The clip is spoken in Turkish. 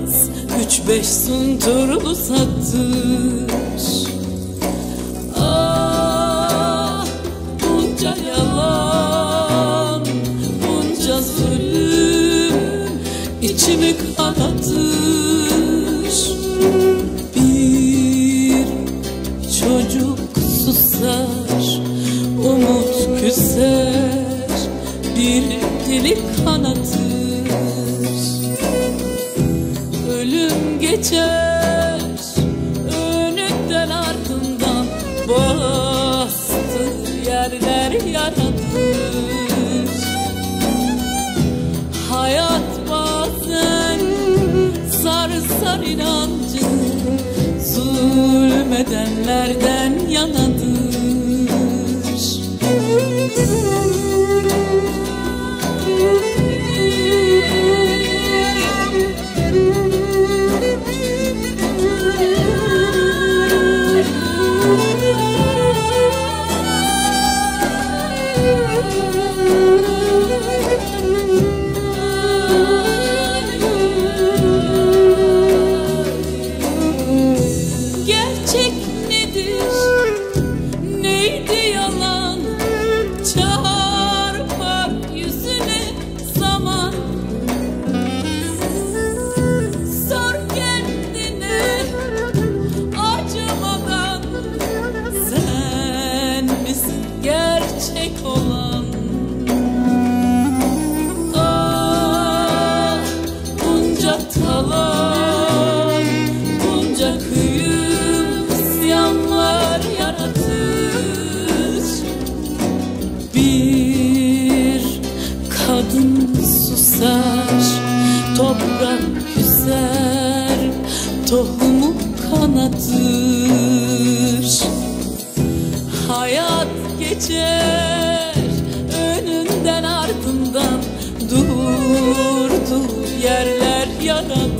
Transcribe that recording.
yaz 3-5 sunturlu satır. Ah, bunca yalan, bunca zulüm içimi kanatır. Bir çocuk susar, umut küser, bir deli kanatır. Ölüm geçer önünden ardından, bastığı yerler yaratır. Hayat bazen sarsar inancı, zulmedenlerden yanadır. Gerçek nedir? Neydi yalan? Çarpar yüzüne zaman. Sor kendine acımadan, sen misin gerçek olan? Ah, bunca talan, bunca kıyı, isyanlar yaratır. Bir kadın susar, toprak küser, tohumu kanatır. Hayat geçer önünden ardından, durduğu yerler yaratır.